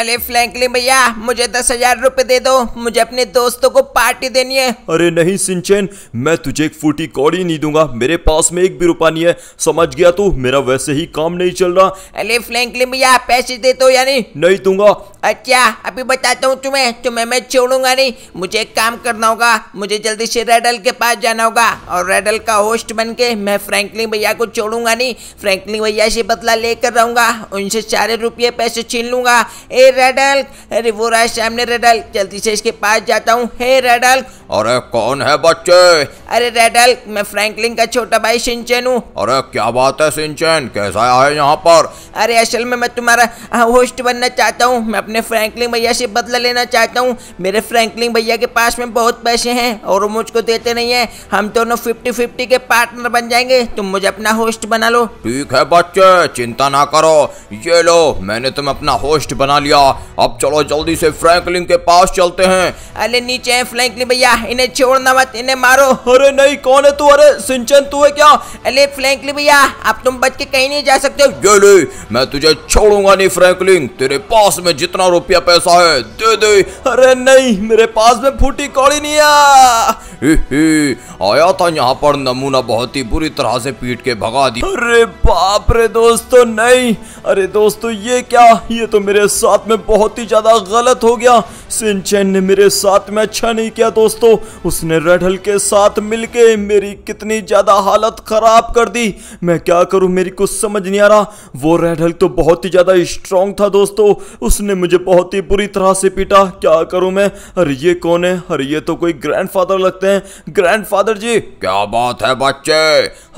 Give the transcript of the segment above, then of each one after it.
अरे फ्रैंकलिन भैया मुझे 10,000 रुपए दे दो, मुझे अपने दोस्तों को पार्टी देनी है। अरे नहीं शिनचैन, मैं तुझे एक फूटी कौड़ी नहीं दूंगा, मेरे पास में 1 भी रुपया नहीं है, समझ गया तू? मेरा वैसे ही काम नहीं चल रहा। अरे फ्रैंकलिन भैया पैसे दे दो। यानी नहीं दूंगा। अच्छा अभी बताता हूँ तुम्हें मैं छोड़ूंगा नहीं। मुझे एक काम करना होगा, मुझे जल्दी से रेडल के पास जाना होगा और रेडल का होस्ट बन के मैं फ्रैंकलिन भैया को छोड़ूंगा नहीं। फ्रैंकलिन भैया से बदला लेकर रहूंगा, उनसे सारे रुपये पैसे छीन लूंगा। ए रेडल, अरे वो रहा सामने रेडल, जल्दी से इसके पास जाता हूँ। हे रेडल। अरे कौन है बच्चे? अरे रेडल मैं फ्रैंकलिन का छोटा भाई शिनचैन हूँ। अरे क्या बात है शिनचैन, कैसा आए यहाँ पर? अरे असल में मैं तुम्हारा होस्ट बनना चाहता हूँ, मैं अपने फ्रैंकलिन भैया से बदला लेना चाहता हूँ। मेरे फ्रैंकलिन भैया के पास में बहुत पैसे हैं और वो मुझको देते नहीं है, हम दोनों 50-50 के पार्टनर बन जाएंगे। तुम मुझे अपना होस्ट बना लो। ठीक है बच्चे, चिंता ना करो, ये लो मैंने तुम्हें अपना होस्ट बना लिया। अब चलो जल्दी से फ्रैंकलिन के पास चलते हैं। अरे नीचे हैं फ्रैंकलिन भैया, इन्हें छोड़ना मत, इन्हें मारो। अरे नहीं, कौन है तू? अरे शिनचैन तू है क्या? अरे फ्रैंकलिन भैया अब तुम बच के कहीं नहीं जा सकते। ये ले, मैं तुझे छोड़ूंगा नहीं फ्रैंकलिन, तेरे पास में जितना रुपया पैसा है दे दे। अरे नहीं, मेरे पास में फूटी कौड़ी नहीं है। आया था यहाँ पर नमूना, बहुत ही बुरी तरह से पीट के भगा दी। अरे बाप रे दोस्तों नहीं, अरे दोस्तों ये क्या, ये तो मेरे साथ में बहुत ही ज्यादा गलत हो गया। शिनचैन ने मेरे साथ में अच्छा नहीं किया दोस्तों, उसने रेडल के साथ मिलके मेरी कितनी ज्यादा हालत खराब कर दी। मैं क्या करूं, मेरी कुछ समझ नहीं आ रहा। वो रेडल तो बहुत ही ज्यादा स्ट्रांग था दोस्तों, उसने मुझे बहुत ही बुरी तरह से पीटा। क्या करूं मैं? अरे ये कौन है? अरे ये तो कोई ग्रैंडफादर लगते हैं। ग्रैंडफादर जी क्या बात है बच्चे?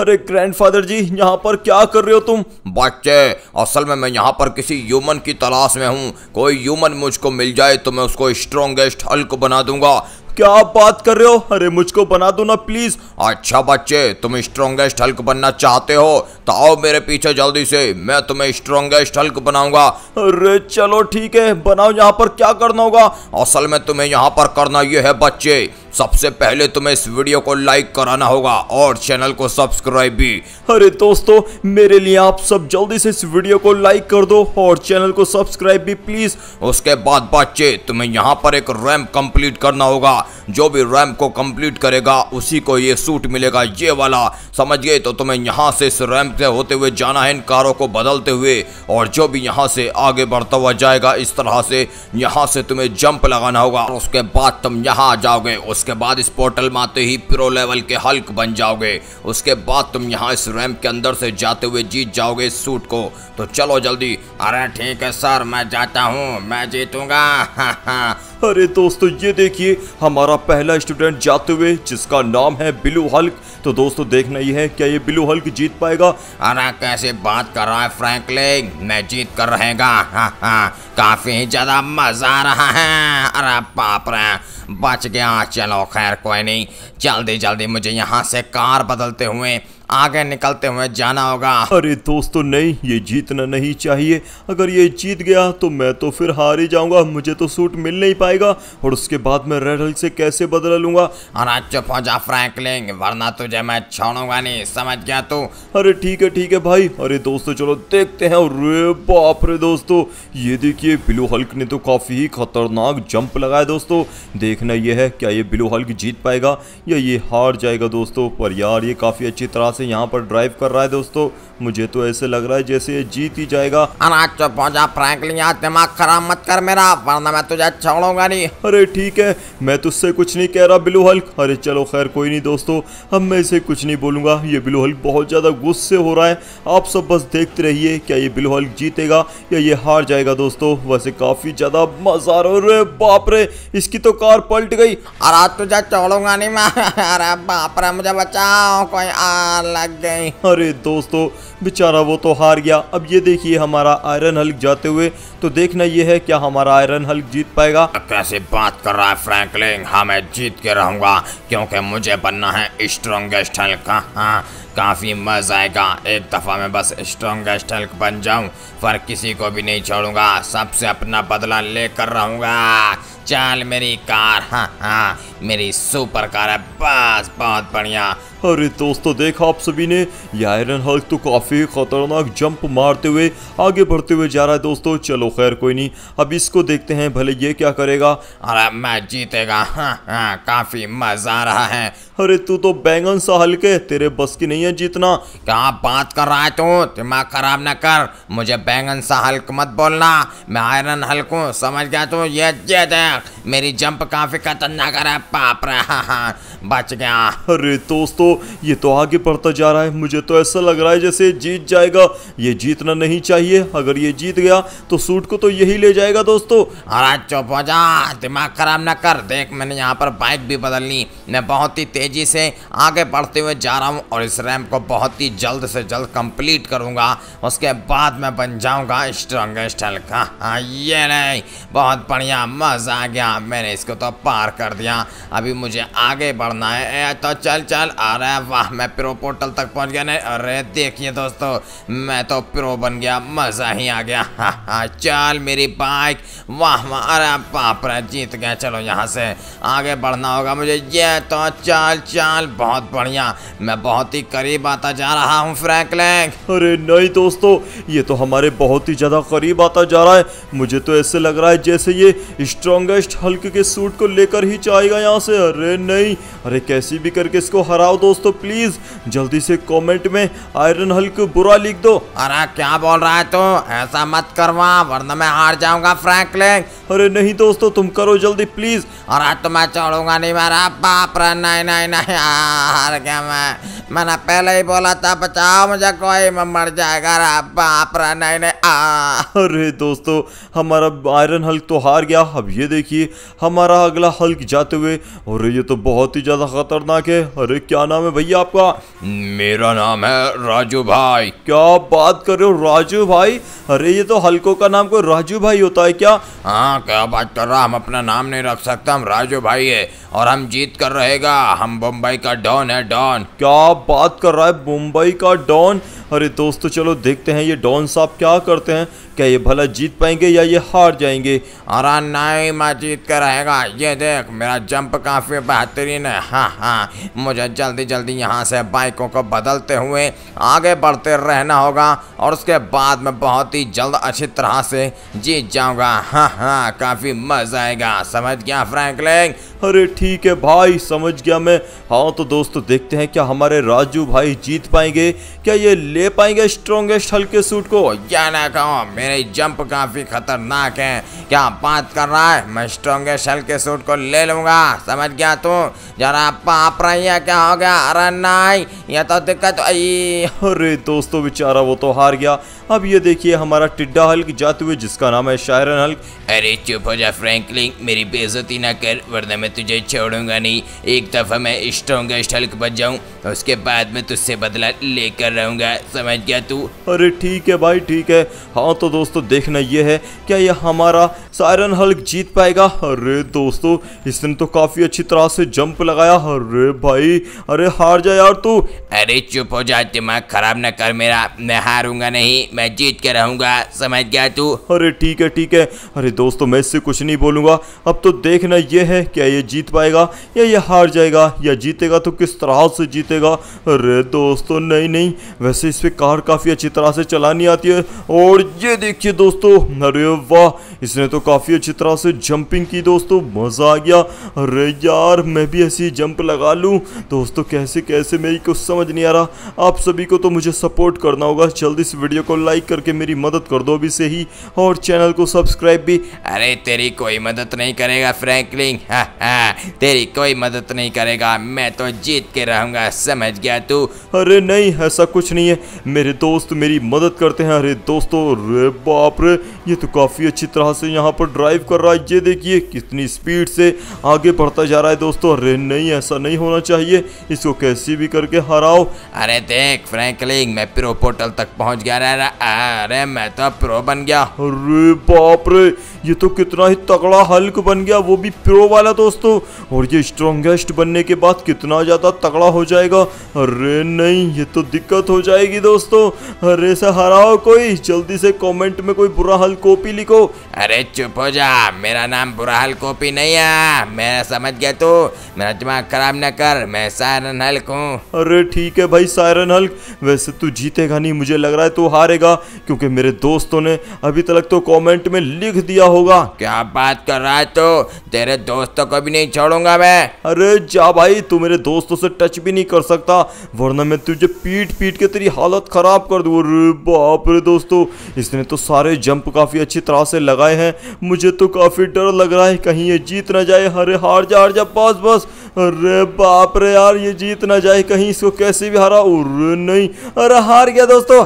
अरे ग्रैंडफादर जी यहाँ पर क्या कर रहे हो तुम? बच्चे असल में मैं यहाँ पर किसी ह्यूमन की तलाश में हूँ, कोई ह्यूमन मुझको मिल जाए तो मैं उसको स्ट्रॉन्गेस्ट हल्क बना दूंगा। क्या बात कर रहे हो? अरे मुझको बना दो ना प्लीज। अच्छा बच्चे तुम स्ट्रॉन्गेस्ट हल्क बनना चाहते हो तो आओ मेरे पीछे जल्दी से, मैं तुम्हें स्ट्रॉन्गेस्ट हल्क बनाऊंगा। अरे चलो ठीक है बनाओ, यहाँ पर क्या करना होगा? असल में तुम्हें यहाँ पर करना यह है बच्चे, सबसे पहले तुम्हें इस वीडियो को लाइक कराना होगा और चैनल को सब्सक्राइब भी। अरे दोस्तों मेरे लिए आप सब जल्दी से इस वीडियो को लाइक कर दो और चैनल को सब्सक्राइब भी प्लीज। उसके बाद बच्चे तुम्हें यहाँ पर एक रैंप कंप्लीट करना होगा, जो भी रैंप को कंप्लीट करेगा उसी को ये सूट मिलेगा, ये वाला समझ गए? तो तुम्हें यहाँ से इस रैंप से होते हुए जाना है, इन कारों को बदलते हुए, और जो भी यहाँ से आगे बढ़ता हुआ जाएगा इस तरह से यहाँ से तुम्हें जंप लगाना होगा। उसके बाद तुम यहाँ आ जाओगे, उसके बाद इस पोर्टल में आते ही प्रो लेवल के हल्क बन जाओगे। उसके बाद तुम यहाँ इस रैंप के अंदर से जाते हुए जीत जाओगे इस सूट को। तो चलो जल्दी। अरे ठीक है सर मैं जाता हूँ, मैं जीतूंगा। अरे दोस्तों ये देखिए हमारा पहला स्टूडेंट जाते हुए, जिसका नाम है ब्लू हल्क। तो दोस्तों देखना ही है क्या ये ब्लू हल्क जीत पाएगा। अरे कैसे बात कर रहा है फ्रैंकलिन, मैं जीत कर रहेगा। हाँ हाँ काफी ज्यादा मजा आ रहा है। अरे बाप रे बच गया, चलो खैर कोई नहीं, जल्दी जल्दी मुझे यहाँ से कार बदलते हुए आगे निकलते हुए जाना होगा। अरे दोस्तों नहीं, ये जीतना नहीं चाहिए, अगर ये जीत गया तो मैं तो फिर हार ही जाऊंगा, मुझे तो सूट मिल नहीं पाएगा और उसके बाद मैं रेडल से कैसे बदला लूंगा। अरे चुप हो जा फ्रैंकलिन, वरना तुझे मैं छोड़ूंगा नहीं, समझ गया तू? अरे ठीक है भाई। अरे दोस्तों चलो देखते हैं। अरे बाप रे दोस्तों ये देखिए ब्लू हल्क ने तो काफी ही खतरनाक जंप लगाया दोस्तों। देखना यह है क्या ये ब्लू हल्क जीत पाएगा या ये हार जाएगा दोस्तों। पर यार ये काफी अच्छी तरह से यहाँ पर ड्राइव कर रहा है दोस्तों, मुझे तो ऐसे लग रहा है जैसे ये जीत ही जाएगा। चुप हो जा फ्रैंकलिन, यार दिमाग खराब मत कर मेरा, वरना मैं तुझे छोड़ूंगा नहीं। अरे ठीक है मैं तुझसे कुछ नहीं कह रहा ब्लू हल्क। अरे चलो खैर कोई नहीं दोस्तों, अब मैं इसे कुछ नहीं बोलूंगा। ये ब्लू हल्क बहुत ज्यादा गुस्से हो रहा है, आप सब बस देखते रहिए क्या ये ब्लू हल्क जीतेगा या ये हार जाएगा दोस्तों। वैसे काफी ज्यादा मजा आ रहा है। बाप रे इसकी तो कार पलट गई। अरे तुझे छोड़ूंगा नहीं मैं। अरे बाप रे मुझे बचाओ, कोई लग गई। अरे दोस्तों बेचारा वो तो हार गया। अब ये देखिए हमारा आयरन हल्क जाते हुए, तो देखना ये है क्या हमारा आयरन हल्क जीत पाएगा। कैसे बात कर रहा है फ्रैंकलिन, हाँ मैं जीत के रहूंगा क्योंकि मुझे बनना है स्ट्रॉन्गेस्ट हल्क। हाँ काफ़ी मज़ा आएगा, एक दफ़ा मैं बस स्ट्रॉन्गेस्ट हल्क बन जाऊं, पर किसी को भी नहीं छोड़ूंगा, सबसे अपना बदला लेकर रहूंगा। चल मेरी कार, हाँ हाँ मेरी सुपर कार है बस, बहुत बढ़िया। अरे दोस्तों देखा आप सभी ने, ये आयरन हल्क तो काफ़ी खतरनाक जंप मारते हुए आगे बढ़ते हुए जा रहा है दोस्तों। चलो खैर कोई नहीं, अब इसको देखते हैं भले ये क्या करेगा। अरे मैच जीतेगा, हाँ हाँ काफ़ी मज़ा आ रहा है। अरे तू तो बैंगन सा हल्के, तेरे बस की नहीं है जीतना। क्या बात कर रहा है तू, दिमाग खराब ना कर, मुझे बैंगन सा हल्क मत बोलना, मैं आयरन हल्क हूँ समझ गया तू। ये देख मेरी जंप काफ़ी खतरनाक है, पाप रहा, हाँ हाँ बच गया। अरे दोस्तों ये तो आगे बढ़ता जा रहा है, मुझे तो ऐसा लग रहा है जैसे जीत जाएगा। ये जीतना नहीं चाहिए, अगर ये जीत गया तो सूट को तो यही ले जाएगा दोस्तों। अरे चुप हो जा, दिमाग खराब ना कर। देख मैंने यहाँ पर बाइक भी बदल ली, मैं बहुत ही तेजी से आगे बढ़ते हुए जा रहा हूँ और इस रैंप को बहुत ही जल्द से जल्द कंप्लीट करूँगा, उसके बाद मैं बन जाऊँगा स्ट्रॉन्गेस्ट हल्का। हाँ ये नहीं, बहुत बढ़िया, मज़ा आ गया, मैंने इसको तो पार कर दिया। अभी मुझे आगे बढ़ना है तो चल चल। अरे वाह मैं प्रो पोर्टल तक पहुंच गया। नहीं अरे देखिए दोस्तों मैं तो प्रो बन गया, मज़ा ही आ गया। हाँ चल मेरी बाइक, वाह वाह, अरे बाप रे जीत गया। चलो यहाँ से आगे बढ़ना होगा मुझे, ये तो चल चल, बहुत बढ़िया, मैं बहुत ही करीब आता जा रहा हूँ फ्रैंकलिन। अरे नहीं दोस्तों ये तो हमारे बहुत ही ज़्यादा करीब आता जा रहा है, मुझे तो ऐसे लग रहा है जैसे ये स्ट्रॉन्गेस्ट हल्क के सूट को लेकर ही जाएगा यहाँ से। अरे नहीं, अरे कैसे भी करके इसको हराओ दोस्तों प्लीज, जल्दी से कमेंट में आयरन हल्क बुरा लिख दो। अरे क्या बोल रहा है तू, तो ऐसा मत करवा वरना मैं हार जाऊंगा फ्रैंकलिन। अरे नहीं दोस्तों तुम करो जल्दी प्लीज। अरे तो मैं छोड़ूंगा नहीं, मेरा बाप रे, नहीं नहीं नहीं हार गया मैंने पहले ही बोला था बचाओ मुझे कोई, मैं मर जाएगा, बाप रे नहीं नहीं। अरे दोस्तों हमारा आयरन हल्क तो हार गया। अब ये देखिए हमारा अगला हल्क जाते हुए, और ये तो बहुत ही ज्यादा खतरनाक है। अरे क्या नाम है भैया आपका? मेरा नाम है राजू भाई। क्या बात कर रहे हो राजू भाई, अरे ये तो हल्कों का नाम कोई राजू भाई होता है क्या? हाँ क्या बात कर रहा, हम अपना नाम नहीं रख सकता, हम राजू भाई है और हम जीत कर रहेगा, हम मुंबई का डॉन है, डॉन। क्या बात कर रहा है, मुंबई का डॉन। अरे दोस्तों चलो देखते हैं ये डॉन साहब क्या करते हैं, क्या ये भला जीत पाएंगे या ये हार जाएंगे। अरे नहीं मैं जीत कर रहेगा, ये देख मेरा जंप काफ़ी बेहतरीन है। हाँ हाँ मुझे जल्दी जल्दी यहाँ से बाइकों को बदलते हुए आगे बढ़ते रहना होगा और उसके बाद मैं बहुत ही जल्द अच्छी तरह से जीत जाऊँगा। हाँ हाँ काफ़ी मज़ा आएगा, समझ गया फ्रैंकलिन। अरे ठीक है भाई समझ गया मैं। हाँ तो दोस्तों देखते हैं क्या हमारे राजू भाई जीत पाएंगे, क्या ये ले पाएंगे स्ट्रॉन्गेस्ट हल्के सूट को। या ना कहो मेरे जंप काफ़ी खतरनाक है, क्या बात कर रहा है, मैं स्ट्रॉन्गेस्ट हल्के सूट को ले लूँगा, समझ गया तू, जरा पाप रही है क्या हो गया। अरे नहीं ये तो दिक्कत आई। अरे दोस्तों बेचारा वो तो हार गया। अब ये देखिए हमारा टिड्डा हल्क जाते हुए, जिसका नाम है शायरन हल्क। अरे चुप हो जा फ्रैंकलिन, मेरी बेइज्जती ना कर वरना मैं तुझे छोड़ूंगा नहीं। एक दफ़ा मैं स्ट्रॉन्गेस्ट हल्क बन जाऊँ उसके बाद मैं तुझसे बदला लेकर रहूँगा, समझ गया तू। अरे ठीक है भाई ठीक है। हाँ तो दोस्तों देखना ये है क्या ये हमारा शायरन हल्क जीत पाएगा। अरे दोस्तों इसने तो काफ़ी अच्छी तरह से जंप लगाया। अरे भाई अरे हार जा यार तू। अरे चुप हो जा, दिमाग खराब ना कर मेरा, मैं हारूंगा नहीं, मैं जीत के रहूंगा, समझ गया तू। अरे ठीक है ठीक है। अरे दोस्तों मैं इससे कुछ नहीं बोलूंगा। अब तो देखना ये है क्या ये जीत पाएगा या ये हार जाएगा, या जीतेगा तो किस तरह से जीतेगा। अरे दोस्तों नहीं नहीं, वैसे इस पर कार काफ़ी अच्छी तरह से चलानी आती है। और ये देखिए दोस्तों, अरे वाह इसने तो काफ़ी अच्छी तरह से जंपिंग की दोस्तों, मज़ा आ गया। अरे यार मैं भी ऐसी जंप लगा लूँ दोस्तों, कैसे कैसे मेरी कुछ समझ नहीं आ रहा। आप सभी को तो मुझे सपोर्ट करना होगा, जल्दी इस वीडियो को लाइक करके मेरी मदद कर दो अभी से ही, और चैनल को सब्सक्राइब भी। अरे तेरी कोई मदद नहीं करेगा फ्रैंकलिन, हाँ हाँ तेरी कोई मदद नहीं करेगा, मैं तो जीत के रहूँगा, समझ गया तू। अरे नहीं ऐसा कुछ नहीं है, मेरे दोस्त मेरी मदद करते हैं। अरे दोस्तों अरे बाप रे ये तो काफ़ी अच्छी तरह से यहाँ पर ड्राइव कर रहा है, ये देखिए कितनी स्पीड से आगे बढ़ता जा रहा है दोस्तों। अरे नहीं ऐसा नहीं होना चाहिए, इसको कैसे भी करके हराओ। अरे देख फ्रैंकलिन मैं प्रो पोर्टल तक पहुँच गया, अरे मैं तो प्रो बन गया। अरे बाप रे ये तो कितना ही तगड़ा हल्क बन गया, वो भी प्रो वाला दोस्तों। और ये स्ट्रॉन्गेस्ट बनने के बाद कितना ज़्यादा तगड़ा हो जाएगा। अरे नहीं, ये तो दिक्कत हो जाएगी दोस्तों। अरे से हराओ कोई, जल्दी से कमेंट में कोई बुरा हल्क कॉपी लिखो। अरे चुप हो जा, मेरा नाम बुरा हल्क कॉपी नहीं है, मैं समझ गया तू, मेरा दिमाग खराब ना कर, मैं सायरन हल्क हूँ। अरे ठीक है भाई सायरन हल्क, वैसे तू जीतेगा नहीं, मुझे लग रहा है तू हारेगा, क्योंकि मेरे दोस्तों ने अभी तक तो कमेंट में लिख दिया होगा। क्या बात कर रहा है तू, तेरे दोस्तों को भी नहीं छोड़ूंगा मैं। अरे जा भाई, तू मेरे दोस्तों से टच भी नहीं कर सकता, वरना मैं तुझे पीट पीट के तेरी हालत खराब कर दूँ। अरे बाप रे दोस्तों, इसने तो सारे जंप काफी अच्छी तरह से लगाए हैं, मुझे तो काफी डर लग रहा है कहीं ये जीत ना जाए। अरे हार जा बस बस। अरे बाप रे यार, ये जीत ना जाए कहीं, इसको कैसे भी हरा। अरे नहीं, अरे हार गया दोस्तों।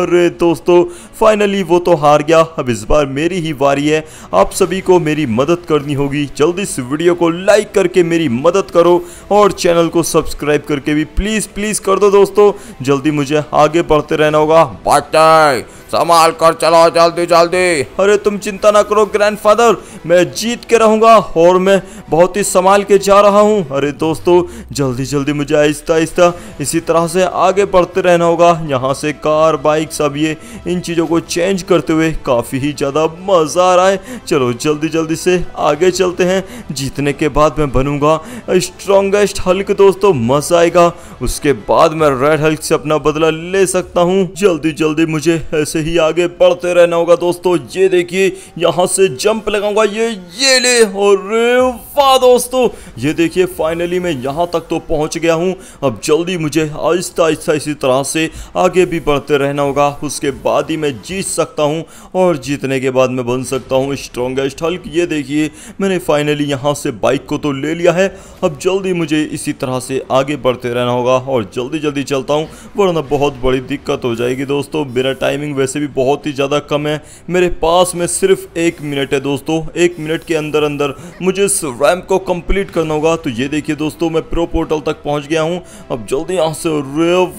अरे दोस्तों फाइनली वो तो हार गया। अब इस बार मेरी ही बारी है, आप सभी को मेरी मदद करनी होगी। जल्दी इस वीडियो को लाइक करके मेरी मदद करो और चैनल को सब्सक्राइब करके भी प्लीज़ प्लीज़ कर दो दोस्तों। जल्दी मुझे आगे बढ़ते रहना होगा। बाय, संभाल कर चलाओ जल्दी जल्दी। अरे तुम चिंता ना करो ग्रैंडफादर, मैं जीत के रहूँगा और मैं बहुत ही संभाल के जा रहा हूँ। अरे दोस्तों जल्दी जल्दी मुझे आहिस्ता आहिस्ता इसी तरह से आगे बढ़ते रहना होगा। यहाँ से कार, बाइक सब ये इन चीज़ों को चेंज करते हुए काफ़ी ही ज़्यादा मज़ा आ रहा है। चलो जल्दी जल्दी से आगे चलते हैं। जीतने के बाद मैं बनूँगा स्ट्रॉन्गेस्ट हल्क दोस्तों, मज़ा आएगा। उसके बाद मैं रेड हल्क से अपना बदला ले सकता हूँ। जल्दी जल्दी मुझे ऐसे ही आगे बढ़ते रहना होगा दोस्तों। ये देखिए यहाँ से जंप लगाऊंगा, ये ले। अरे वाह दोस्तों, ये देखिए फाइनली मैं यहाँ तक तो पहुँच गया हूँ। अब जल्दी मुझे आहिस्ता आहिस्ता इसी तरह से आगे भी बढ़ते रहना होगा, उसके बाद ही मैं जीत सकता हूँ। और जीतने के बाद मैं बन सकता हूँ स्ट्रॉन्गेस्ट हल्क। ये देखिए मैंने फाइनली यहाँ से बाइक को तो ले लिया है। अब जल्दी मुझे इसी तरह से आगे बढ़ते रहना होगा और जल्दी जल्दी चलता हूँ, वरना बहुत बड़ी दिक्कत हो जाएगी दोस्तों। मेरा टाइमिंग वैसे भी बहुत ही ज़्यादा कम है, मेरे पास में सिर्फ 1 मिनट है दोस्तों। 1 मिनट के अंदर अंदर मुझे इस रैंप को कंप्लीट करना होगा। तो ये देखिए दोस्तों मैं प्रो पोर्टल तक पहुंच गया हूं। अब जल्दी यहाँ से,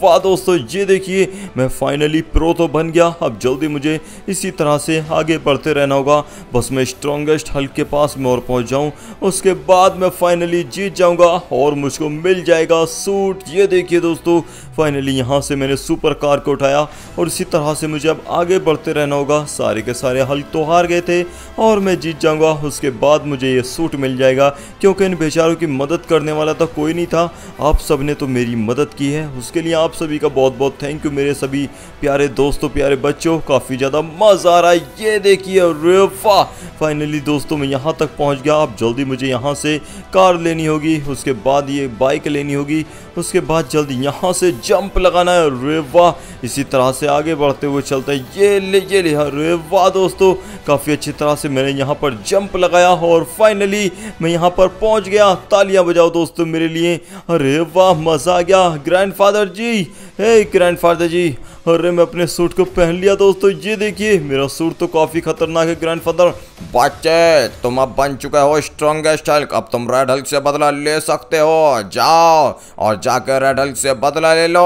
वाह दोस्तों ये देखिए मैं फाइनली प्रो तो बन गया। अब जल्दी मुझे इसी तरह से आगे बढ़ते रहना होगा, बस मैं स्ट्रॉन्गेस्ट हल्क के पास में और पहुँच जाऊँ, उसके बाद मैं फाइनली जीत जाऊँगा और मुझको मिल जाएगा सूट। ये देखिए दोस्तों फाइनली यहाँ से मैंने सुपर कार को उठाया और इसी तरह से मुझे अब आगे बढ़ते रहना होगा। सारे के सारे हल्क तो हार गए थे और मैं जीत जाऊंगा, उसके बाद मुझे ये सूट मिल जाएगा, क्योंकि इन बेचारों की मदद करने वाला तो कोई नहीं था। आप सब ने तो मेरी मदद की है, उसके लिए आप सभी का बहुत बहुत थैंक यू मेरे सभी प्यारे दोस्तों, प्यारे बच्चों। काफ़ी ज़्यादा मज़ा आ रहा है। ये देखिए रेफा फाइनली दोस्तों मैं यहाँ तक पहुँच गया। अब जल्दी मुझे यहाँ से कार लेनी होगी, उसके बाद ये बाइक लेनी होगी, उसके बाद जल्दी यहाँ से जंप लगाना है। अरे वाह, इसी तरह से आगे बढ़ते हुए चलते हैं। ये ले अरे वाह दोस्तों, काफ़ी अच्छी तरह से मैंने यहाँ पर जंप लगाया और फाइनली मैं यहाँ पर पहुँच गया। तालियां बजाओ दोस्तों मेरे लिए। अरे वाह मज़ा आ गया ग्रैंडफादर जी, हे ग्रैंडफादर जी। अरे मैं अपने सूट को पहन लिया दोस्तों। ये देखिए मेरा सूट तो काफ़ी खतरनाक है ग्रैंडफादर। बच्चे तुम अब बन चुके हो स्ट्रॉन्गेस्ट हल्क, अब तुम रेड हल्क से बदला ले सकते हो। जाओ और जाकर रेड हल्क से बदला ले लो।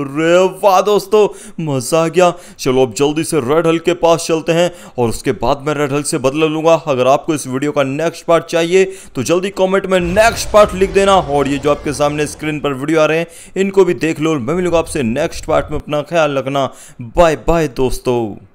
अरे वाह दोस्तों मज़ा आ गया। चलो अब जल्दी से रेड हल्क के पास चलते हैं और उसके बाद मैं रेड हल्क से बदला लूँगा। अगर आपको इस वीडियो का नेक्स्ट पार्ट चाहिए तो जल्दी कॉमेंट में नेक्स्ट पार्ट लिख देना। और ये जो आपके सामने स्क्रीन पर वीडियो आ रहे हैं इनको भी देख लो। मैं मिलूँगा आपसे नेक्स्ट पार्ट में, अपना ख्याल रखना। बाय बाय दोस्तों।